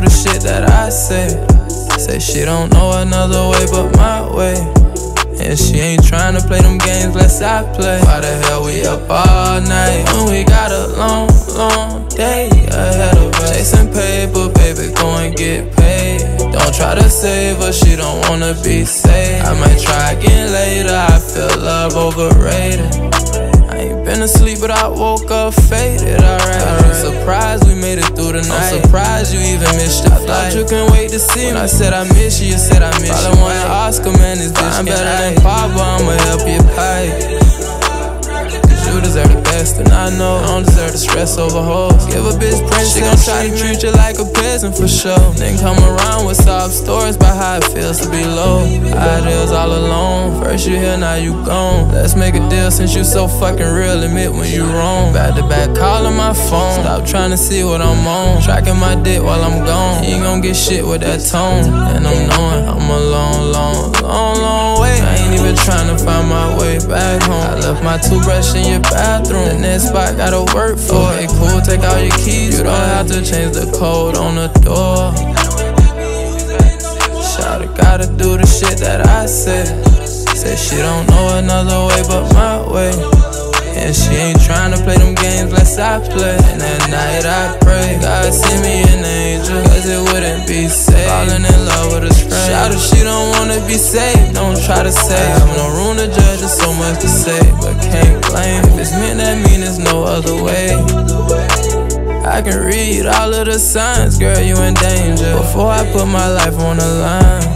do the shit that I say. Say she don't know another way but my way. And she ain't tryna play them games less I play. Why the hell we up all night when we got a long, long day ahead of us? Chasing paper, baby, go and get paid. Don't try to save her, she don't wanna be saved. I might try again later, I feel love overrated. Been asleep, but I woke up faded, alright. I'm surprised we made it through the night. I'm surprised you even missed the flight. I thought you couldn't wait to see me. When I said I miss you, you said I miss you. Probably won an Oscar, man, this bitch. I'm better than Papa, I'ma help you fight. Cause you deserve the best, and I know I don't deserve the stress over hoes. Give a bitch Prince, she gon' try to treat you like a peasant for sure. Then come around with sob stories about how it feels to be low. Ideals all alone. First you here, now you gone. Let's make a deal since you so fucking real. Admit when you wrong. Back to back calling my phone. Stop trying to see what I'm on. Tracking my dick while I'm gone. You ain't gon' get shit with that tone. And I'm knowing I'm a long, long, long, long way. I ain't even trying to find my way back home. I left my toothbrush in your bathroom. The next spot gotta work for it. Cool, take out your keys. You don't have to change the code on the door. Shoulda gotta do the shit that I said. Said she don't know another way but my way. And she ain't tryna play them games less I play. And at night I pray God send me an angel, cause it wouldn't be safe falling in love with a stranger. Shout if she don't wanna be saved, don't try to save. I have no room to judge, there's so much to say, but can't blame. If it's meant, that mean there's no other way. I can read all of the signs, girl, you in danger. Before I put my life on the line.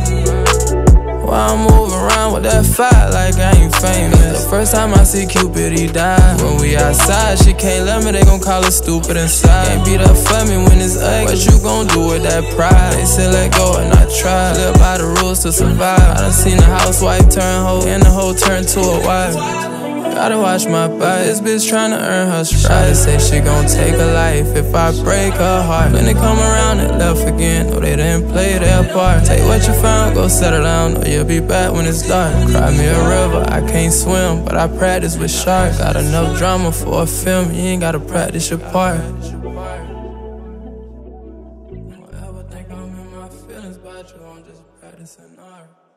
Why I move around with that fight like I ain't famous. The first time I see Cupid, he died. When we outside, she can't love me, they gon' call her stupid inside. Can't beat up for me when it's ugly. What you gon' do with that pride? They said let go and I tried. Live by the rules to survive. I done seen a housewife turn hoe, and the hoe turn to a wife. Gotta watch my back. This bitch tryna earn her stripes. Say she gon' take her life if I break her heart. When they come around and left again, no, they didn't play their part. Take what you found, go settle down, or you'll be back when it's dark. Cry me a river, I can't swim, but I practice with sharks. Got enough drama for a film, you ain't gotta practice your part. Don't ever think I'm in my feelings about you, I'm just practicing art.